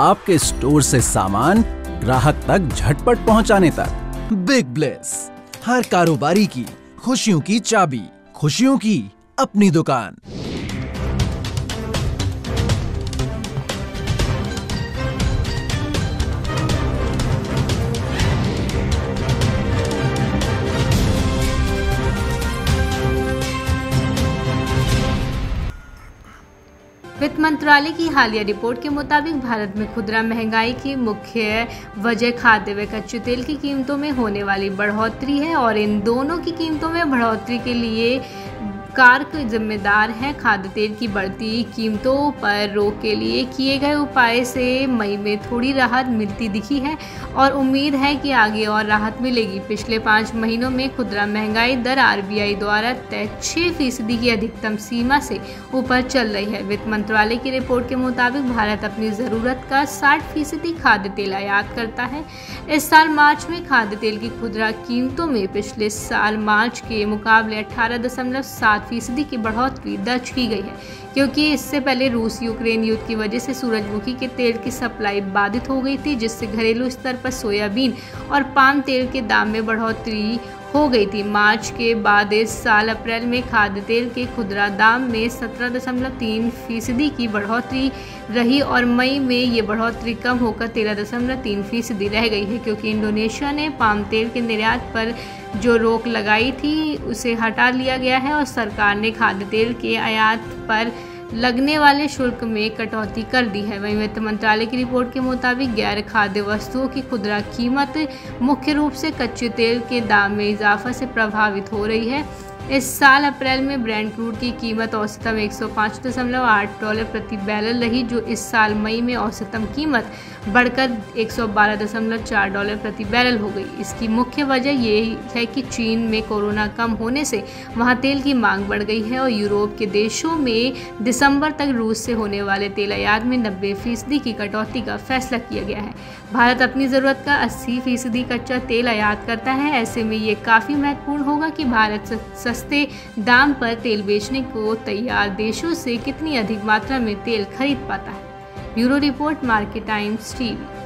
आपके स्टोर से सामान ग्राहक तक झटपट पहुंचाने तक। बिग ब्लेस, हर कारोबारी की खुशियों की चाबी, खुशियों की अपनी दुकान। वित्त मंत्रालय की हालिया रिपोर्ट के मुताबिक भारत में खुदरा महंगाई की मुख्य वजह खाद्य व कच्चे तेल की कीमतों में होने वाली बढ़ोतरी है और इन दोनों की कीमतों में बढ़ोतरी के लिए कारक जिम्मेदार हैं। खाद्य तेल की बढ़ती कीमतों पर रोक के लिए किए गए उपाय से मई में थोड़ी राहत मिलती दिखी है और उम्मीद है कि आगे और राहत मिलेगी। पिछले 5 महीनों में खुदरा महंगाई दर आरबीआई द्वारा तय 6% की अधिकतम सीमा से ऊपर चल रही है। वित्त मंत्रालय की रिपोर्ट के मुताबिक भारत अपनी ज़रूरत का 60% खाद्य तेल आयात करता है। इस साल मार्च में खाद्य तेल की खुदरा कीमतों में पिछले साल मार्च के मुकाबले 18.7% की बढ़ोतरी दर्ज की गई है, क्योंकि इससे पहले रूस यूक्रेन युद्ध की वजह से सूरजमुखी के तेल की सप्लाई बाधित हो गई थी, जिससे घरेलू स्तर पर सोयाबीन और पाम तेल के दाम में बढ़ोतरी हो गई थी। मार्च के बाद इस साल अप्रैल में खाद्य तेल के खुदरा दाम में 17.3% की बढ़ोतरी रही और मई में ये बढ़ोतरी कम होकर 13.3% रह गई है, क्योंकि इंडोनेशिया ने पाम तेल के निर्यात पर जो रोक लगाई थी उसे हटा लिया गया है और सरकार ने खाद्य तेल के आयात पर लगने वाले शुल्क में कटौती कर दी है। वहीं वित्त मंत्रालय की रिपोर्ट के मुताबिक गैर खाद्य वस्तुओं की खुदरा कीमत मुख्य रूप से कच्चे तेल के दाम में इजाफा से प्रभावित हो रही है। इस साल अप्रैल में ब्रेंट क्रूड की कीमत औसतन $105.8 प्रति बैरल रही, जो इस साल मई में औसतन कीमत बढ़कर $112.4 प्रति बैरल हो गई। इसकी मुख्य वजह यह है कि चीन में कोरोना कम होने से वहां तेल की मांग बढ़ गई है और यूरोप के देशों में दिसंबर तक रूस से होने वाले तेल आयात में 90% की कटौती का फैसला किया गया है। भारत अपनी ज़रूरत का 80% कच्चा तेल आयात करता है। ऐसे में ये काफ़ी महत्वपूर्ण होगा कि भारत सस्ते दाम पर तेल बेचने को तैयार देशों से कितनी अधिक मात्रा में तेल खरीद पाता है। Bureau report market times TV.